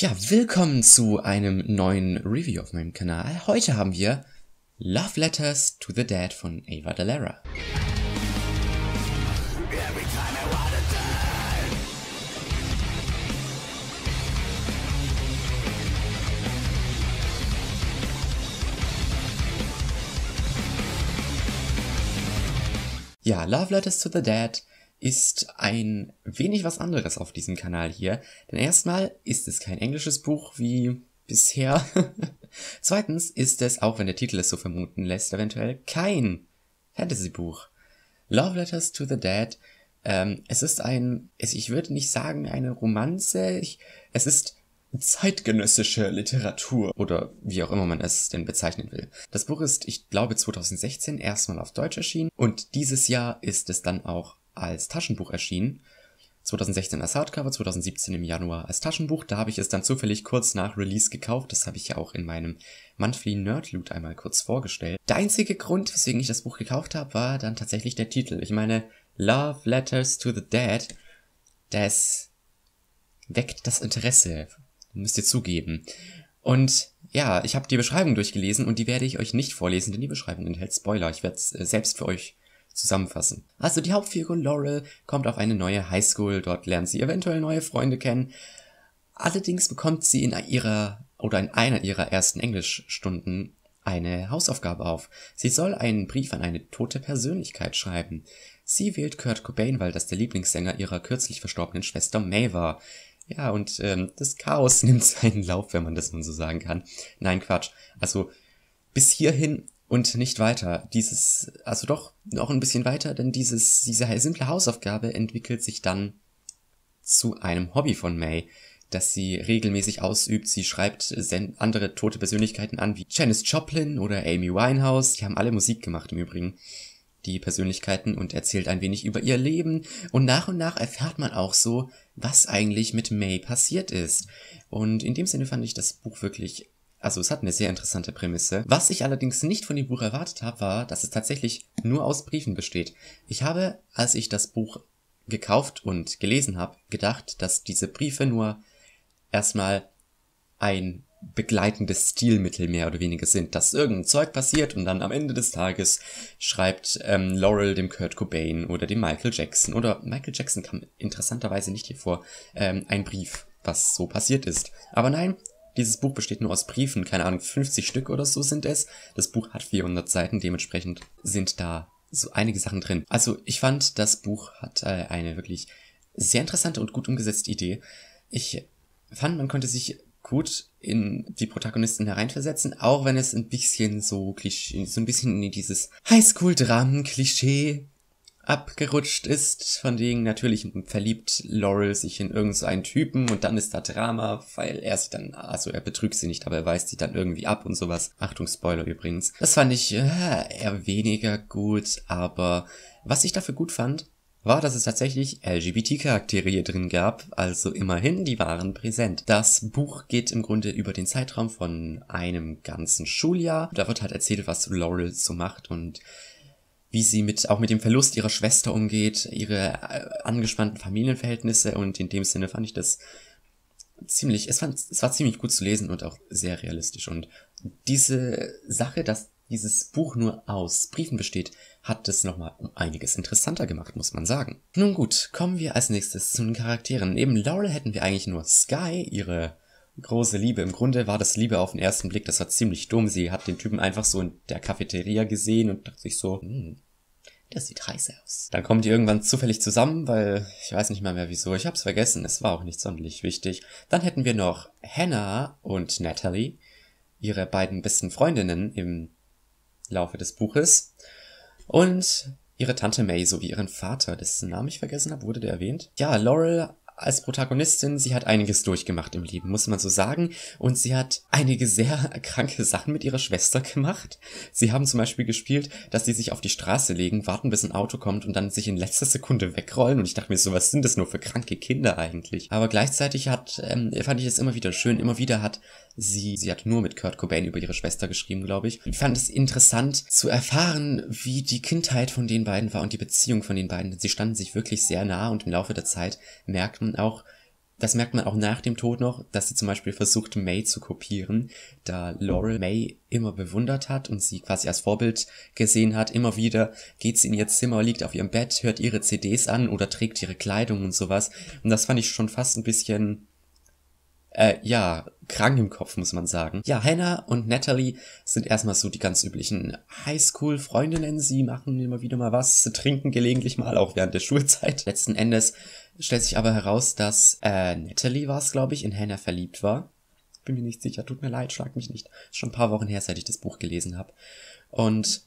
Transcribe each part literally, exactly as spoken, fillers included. Tja, willkommen zu einem neuen Review auf meinem Kanal. Heute haben wir Love Letters to the Dead von Ava Dellaira. Ja, Love Letters to the Dead ist ein wenig was anderes auf diesem Kanal hier. Denn erstmal ist es kein englisches Buch wie bisher. Zweitens ist es, auch wenn der Titel es so vermuten lässt, eventuell kein Fantasy-Buch. Love Letters to the Dead. Ähm, es ist ein, es, ich würde nicht sagen eine Romanze, ich, es ist zeitgenössische Literatur oder wie auch immer man es denn bezeichnen will. Das Buch ist, ich glaube, zweitausendsechzehn erstmal auf Deutsch erschienen und dieses Jahr ist es dann auch als Taschenbuch erschienen. zweitausendsechzehn als Hardcover, zweitausendsiebzehn im Januar als Taschenbuch. Da habe ich es dann zufällig kurz nach Release gekauft. Das habe ich ja auch in meinem Monthly Nerdloot einmal kurz vorgestellt. Der einzige Grund, weswegen ich das Buch gekauft habe, war dann tatsächlich der Titel. Ich meine, Love Letters to the Dead, das weckt das Interesse. Müsst ihr zugeben. Und ja, ich habe die Beschreibung durchgelesen und die werde ich euch nicht vorlesen, denn die Beschreibung enthält Spoiler. Ich werde es selbst für euch zusammenfassen. Also die Hauptfigur Laurel kommt auf eine neue Highschool, dort lernt sie eventuell neue Freunde kennen. Allerdings bekommt sie in ihrer oder in einer ihrer ersten Englischstunden eine Hausaufgabe auf. Sie soll einen Brief an eine tote Persönlichkeit schreiben. Sie wählt Kurt Cobain, weil das der Lieblingssänger ihrer kürzlich verstorbenen Schwester May war. Ja, und ähm, das Chaos nimmt seinen Lauf, wenn man das nun so sagen kann. Nein, Quatsch. Also bis hierhin und nicht weiter. Dieses, also doch noch ein bisschen weiter, denn dieses, diese simple Hausaufgabe entwickelt sich dann zu einem Hobby von May, das sie regelmäßig ausübt. Sie schreibt andere tote Persönlichkeiten an, wie Janis Joplin oder Amy Winehouse. Die haben alle Musik gemacht im Übrigen, die Persönlichkeiten, und erzählt ein wenig über ihr Leben. Und nach und nach erfährt man auch so, was eigentlich mit May passiert ist. Und in dem Sinne fand ich das Buch wirklich, also es hat eine sehr interessante Prämisse. Was ich allerdings nicht von dem Buch erwartet habe, war, dass es tatsächlich nur aus Briefen besteht. Ich habe, als ich das Buch gekauft und gelesen habe, gedacht, dass diese Briefe nur erstmal ein begleitendes Stilmittel mehr oder weniger sind, dass irgendein Zeug passiert und dann am Ende des Tages schreibt ähm, Laurel dem Kurt Cobain oder dem Michael Jackson, oder Michael Jackson kam interessanterweise nicht hier vor, ähm, ein Brief, was so passiert ist. Aber nein, dieses Buch besteht nur aus Briefen, keine Ahnung, fünfzig Stück oder so sind es. Das Buch hat vierhundert Seiten, dementsprechend sind da so einige Sachen drin. Also ich fand, das Buch hat äh, eine wirklich sehr interessante und gut umgesetzte Idee. Ich fand, man konnte sich gut in die Protagonisten hereinversetzen, auch wenn es ein bisschen so Klischee, so ein bisschen in dieses Highschool-Dramen-Klischee abgerutscht ist, von denen natürlich verliebt Laurel sich in irgend so einen Typen und dann ist da Drama, weil er sie dann, also er betrügt sie nicht, aber er weist sie dann irgendwie ab und sowas. Achtung, Spoiler übrigens. Das fand ich äh, eher weniger gut, aber was ich dafür gut fand, war, dass es tatsächlich L G B T-Charaktere hier drin gab, also immerhin, die waren präsent. Das Buch geht im Grunde über den Zeitraum von einem ganzen Schuljahr. Da wird halt erzählt, was Laurel so macht und wie sie mit auch mit dem Verlust ihrer Schwester umgeht, ihre angespannten Familienverhältnisse, und in dem Sinne fand ich das ziemlich, es, fand, es war ziemlich gut zu lesen und auch sehr realistisch. Und diese Sache, dass dieses Buch nur aus Briefen besteht, hat es nochmal um einiges interessanter gemacht, muss man sagen. Nun gut, kommen wir als nächstes zu den Charakteren. Neben Laurel hätten wir eigentlich nur Sky, ihre große Liebe. Im Grunde war das Liebe auf den ersten Blick, das war ziemlich dumm. Sie hat den Typen einfach so in der Cafeteria gesehen und dachte sich so, hm, das sieht heiß aus. Dann kommen die irgendwann zufällig zusammen, weil ich weiß nicht mal mehr wieso. Ich hab's vergessen, es war auch nicht sonderlich wichtig. Dann hätten wir noch Hannah und Natalie, ihre beiden besten Freundinnen im Laufe des Buches, und ihre Tante May sowie ihren Vater, dessen Namen ich vergessen habe, wurde der erwähnt? Ja, Laurel als Protagonistin, sie hat einiges durchgemacht im Leben, muss man so sagen, und sie hat einige sehr kranke Sachen mit ihrer Schwester gemacht. Sie haben zum Beispiel gespielt, dass sie sich auf die Straße legen, warten, bis ein Auto kommt und dann sich in letzter Sekunde wegrollen, und ich dachte mir so, was sind das nur für kranke Kinder eigentlich? Aber gleichzeitig hat, ähm, fand ich es immer wieder schön, immer wieder hat sie, sie hat nur mit Kurt Cobain über ihre Schwester geschrieben, glaube ich. Ich fand es interessant zu erfahren, wie die Kindheit von den beiden war und die Beziehung von den beiden. Sie standen sich wirklich sehr nah, und im Laufe der Zeit merkt man auch, Das merkt man auch nach dem Tod noch, dass sie zum Beispiel versucht, May zu kopieren, da Laurel May immer bewundert hat und sie quasi als Vorbild gesehen hat. Immer wieder geht sie in ihr Zimmer, liegt auf ihrem Bett, hört ihre C Ds an oder trägt ihre Kleidung und sowas. Und das fand ich schon fast ein bisschen, äh, ja, krank im Kopf, muss man sagen. Ja, Hannah und Natalie sind erstmal so die ganz üblichen Highschool-Freundinnen. Sie machen immer wieder mal was, sie trinken gelegentlich mal, auch während der Schulzeit. Letzten Endes stellt sich aber heraus, dass äh, Natalie war es, glaube ich, in Hannah verliebt war. Bin mir nicht sicher, tut mir leid, schlag mich nicht. Ist schon ein paar Wochen her, seit ich das Buch gelesen habe. Und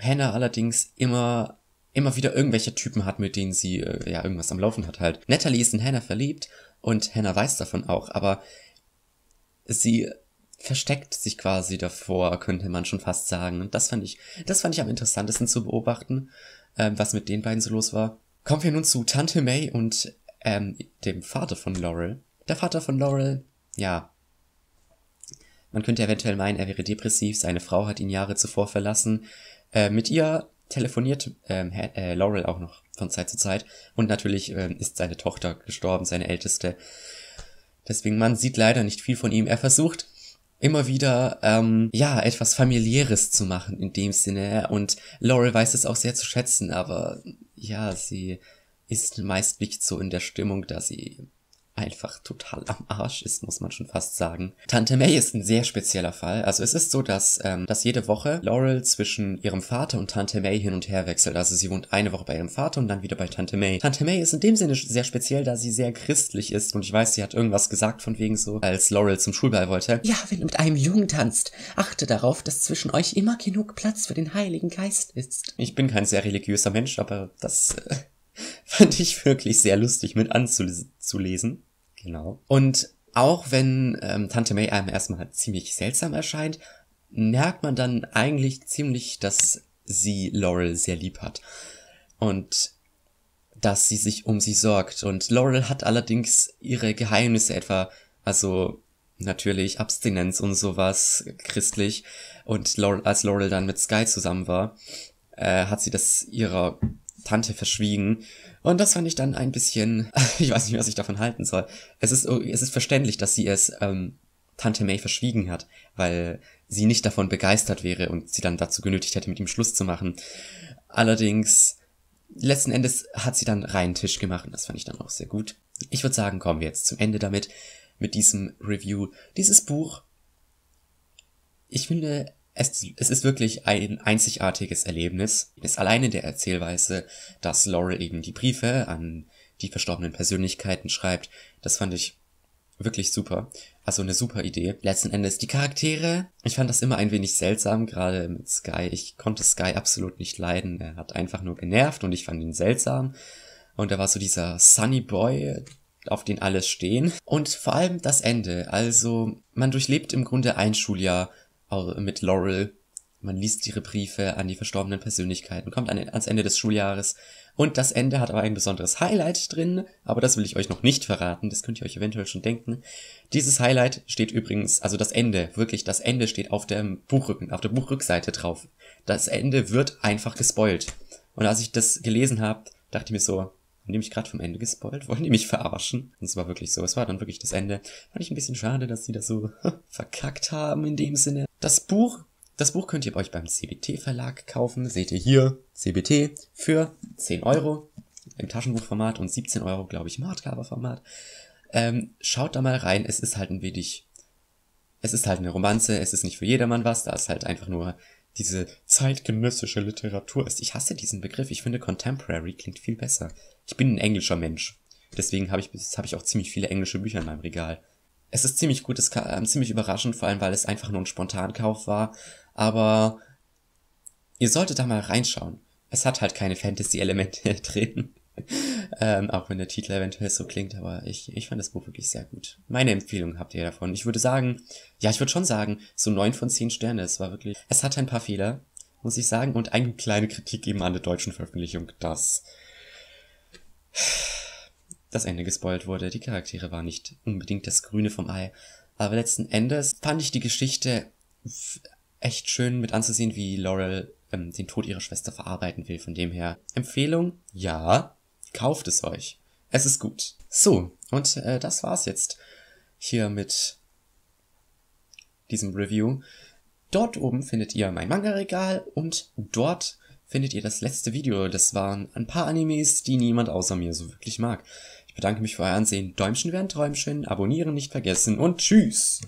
Hannah allerdings immer, immer wieder irgendwelche Typen hat, mit denen sie äh, ja irgendwas am Laufen hat halt. Natalie ist in Hannah verliebt und Hannah weiß davon auch, aber sie versteckt sich quasi davor, könnte man schon fast sagen. Und das fand ich, das fand ich am interessantesten zu beobachten, äh, was mit den beiden so los war. Kommen wir nun zu Tante May und ähm, dem Vater von Laurel. Der Vater von Laurel, ja, man könnte eventuell meinen, er wäre depressiv, seine Frau hat ihn Jahre zuvor verlassen. Äh, mit ihr telefoniert ähm, äh, Laurel auch noch von Zeit zu Zeit. Und natürlich ähm, ist seine Tochter gestorben, seine Älteste. Deswegen, man sieht leider nicht viel von ihm. Er versucht immer wieder, ähm, ja, etwas Familiäres zu machen in dem Sinne. Und Laurel weiß es auch sehr zu schätzen, aber ja, sie ist meist nicht so in der Stimmung, da sie einfach total am Arsch ist, muss man schon fast sagen. Tante May ist ein sehr spezieller Fall. Also es ist so, dass, ähm, dass jede Woche Laurel zwischen ihrem Vater und Tante May hin und her wechselt. Also sie wohnt eine Woche bei ihrem Vater und dann wieder bei Tante May. Tante May ist in dem Sinne sehr speziell, da sie sehr christlich ist. Und ich weiß, sie hat irgendwas gesagt von wegen so, als Laurel zum Schulball wollte. Ja, wenn du mit einem Jungen tanzt, achte darauf, dass zwischen euch immer genug Platz für den Heiligen Geist ist. Ich bin kein sehr religiöser Mensch, aber das äh, fand ich wirklich sehr lustig mit anzulesen. Genau. Und auch wenn ähm, Tante May einem erstmal halt ziemlich seltsam erscheint, merkt man dann eigentlich ziemlich, dass sie Laurel sehr lieb hat und dass sie sich um sie sorgt. Und Laurel hat allerdings ihre Geheimnisse etwa, also natürlich Abstinenz und sowas, christlich. Und Laurel, als Laurel dann mit Sky zusammen war, äh, hat sie das ihrer Tante verschwiegen. Und das fand ich dann ein bisschen, ich weiß nicht, was ich davon halten soll. Es ist, es ist verständlich, dass sie es ähm, Tante May verschwiegen hat, weil sie nicht davon begeistert wäre und sie dann dazu genötigt hätte, mit ihm Schluss zu machen. Allerdings, letzten Endes hat sie dann reinen Tisch gemacht und das fand ich dann auch sehr gut. Ich würde sagen, kommen wir jetzt zum Ende damit, mit diesem Review. Dieses Buch, ich finde, Es, es ist wirklich ein einzigartiges Erlebnis. Es ist alleine der Erzählweise, dass Laurel eben die Briefe an die verstorbenen Persönlichkeiten schreibt. Das fand ich wirklich super. Also eine super Idee. Letzten Endes die Charaktere. Ich fand das immer ein wenig seltsam, gerade mit Sky. Ich konnte Sky absolut nicht leiden. Er hat einfach nur genervt und ich fand ihn seltsam. Und er war so dieser Sunny Boy, auf den alles stehen. Und vor allem das Ende. Also man durchlebt im Grunde ein Schuljahr mit Laurel. Man liest ihre Briefe an die verstorbenen Persönlichkeiten, kommt an, ans Ende des Schuljahres. Und das Ende hat aber ein besonderes Highlight drin, aber das will ich euch noch nicht verraten, das könnt ihr euch eventuell schon denken. Dieses Highlight steht übrigens, also das Ende, wirklich das Ende steht auf dem Buchrücken, auf der Buchrückseite drauf. Das Ende wird einfach gespoilt. Und als ich das gelesen habe, dachte ich mir so, haben die mich gerade vom Ende gespoilt? Wollen die mich verarschen? Und es war wirklich so. Es war dann wirklich das Ende. Fand ich ein bisschen schade, dass sie das so verkackt haben in dem Sinne. Das Buch, das Buch könnt ihr bei euch beim C B T-Verlag kaufen. Seht ihr hier, C B T für zehn Euro im Taschenbuchformat und siebzehn Euro, glaube ich, im Hardcover-Format. Ähm, schaut da mal rein. Es ist halt ein wenig, es ist halt eine Romanze. Es ist nicht für jedermann was. Da ist halt einfach nur diese zeitgenössische Literatur ist. Ich hasse diesen Begriff. Ich finde, Contemporary klingt viel besser. Ich bin ein englischer Mensch. Deswegen habe ich, hab ich auch ziemlich viele englische Bücher in meinem Regal. Es ist ziemlich gut, es kam, äh, ziemlich überraschend, vor allem, weil es einfach nur ein Spontankauf war. Aber ihr solltet da mal reinschauen. Es hat halt keine Fantasy-Elemente drin. ähm, auch wenn der Titel eventuell so klingt, aber ich, ich fand das Buch wirklich sehr gut. Meine Empfehlung habt ihr davon. Ich würde sagen, ja, ich würde schon sagen, so neun von zehn Sterne. Es war wirklich, es hatte ein paar Fehler, muss ich sagen. Und eine kleine Kritik eben an der deutschen Veröffentlichung, dass das Ende gespoilt wurde. Die Charaktere waren nicht unbedingt das Grüne vom Ei. Aber letzten Endes fand ich die Geschichte echt schön mit anzusehen, wie Laurel ähm, den Tod ihrer Schwester verarbeiten will. Von dem her, Empfehlung? Ja, kauft es euch. Es ist gut. So, und äh, das war's jetzt hier mit diesem Review. Dort oben findet ihr mein Manga-Regal und dort findet ihr das letzte Video. Das waren ein paar Animes, die niemand außer mir so wirklich mag. Ich bedanke mich für euer Ansehen. Däumchen während Träumchen, abonnieren nicht vergessen und tschüss!